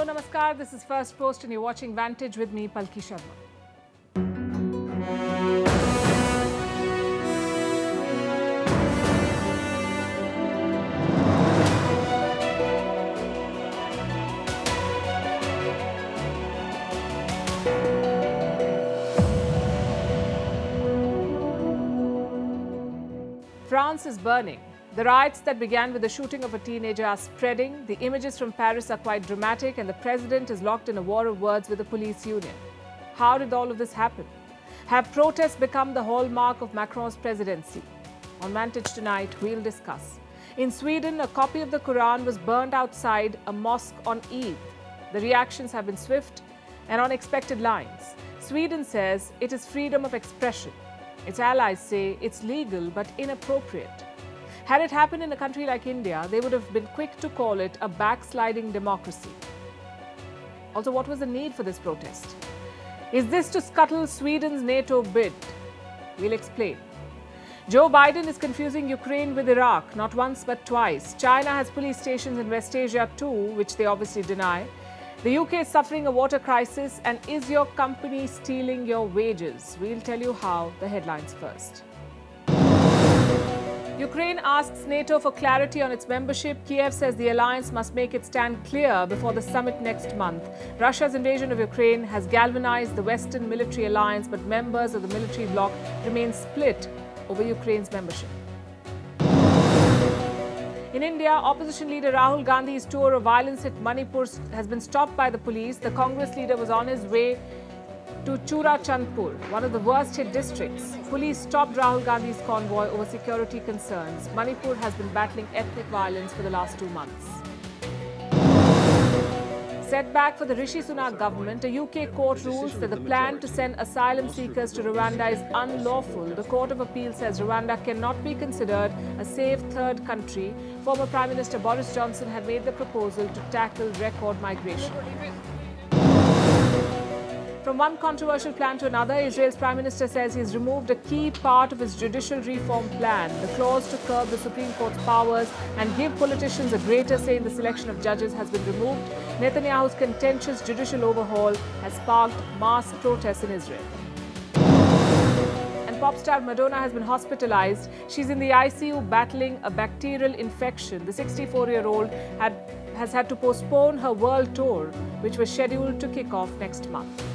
Hello, namaskar. This is First Post and you're watching Vantage with me, Palki Sharma. France is burning. The riots that began with the shooting of a teenager are spreading. The images from Paris are quite dramatic, and the president is locked in a war of words with the police union. How did all of this happen? Have protests become the hallmark of Macron's presidency? On Vantage tonight, we'll discuss. In Sweden, a copy of the Quran was burned outside a mosque on Eid. The reactions have been swift and on expected lines. Sweden says it is freedom of expression. Its allies say it's legal but inappropriate. Had it happened in a country like India, they would have been quick to call it a backsliding democracy. Also, what was the need for this protest? Is this to scuttle Sweden's NATO bid? We'll explain. Joe Biden is confusing Ukraine with Iraq, not once but twice. China has police stations in West Asia too, which they obviously deny. The UK is suffering a water crisis, and is your company stealing your wages? We'll tell you how. The headlines first. Ukraine asks NATO for clarity on its membership. Kiev says the alliance must make its stand clear before the summit next month. Russia's invasion of Ukraine has galvanized the Western military alliance, but members of the military bloc remain split over Ukraine's membership. In India, opposition leader Rahul Gandhi's tour of violence at Manipur has been stopped by the police. The Congress leader was on his way to Churachandpur, one of the worst hit districts. Police stopped Rahul Gandhi's convoy over security concerns. Manipur has been battling ethnic violence for the last 2 months. Setback for the Rishi Sunak government. A UK court rules that the plan to send asylum seekers to Rwanda is unlawful. The Court of Appeal says Rwanda cannot be considered a safe third country. Former Prime Minister Boris Johnson had made the proposal to tackle record migration. From one controversial plan to another, Israel's Prime Minister says he's removed a key part of his judicial reform plan. The clause to curb the Supreme Court's powers and give politicians a greater say in the selection of judges has been removed. Netanyahu's contentious judicial overhaul has sparked mass protests in Israel. And pop star Madonna has been hospitalized. She's in the ICU battling a bacterial infection. The 64-year-old has had to postpone her world tour, which was scheduled to kick off next month.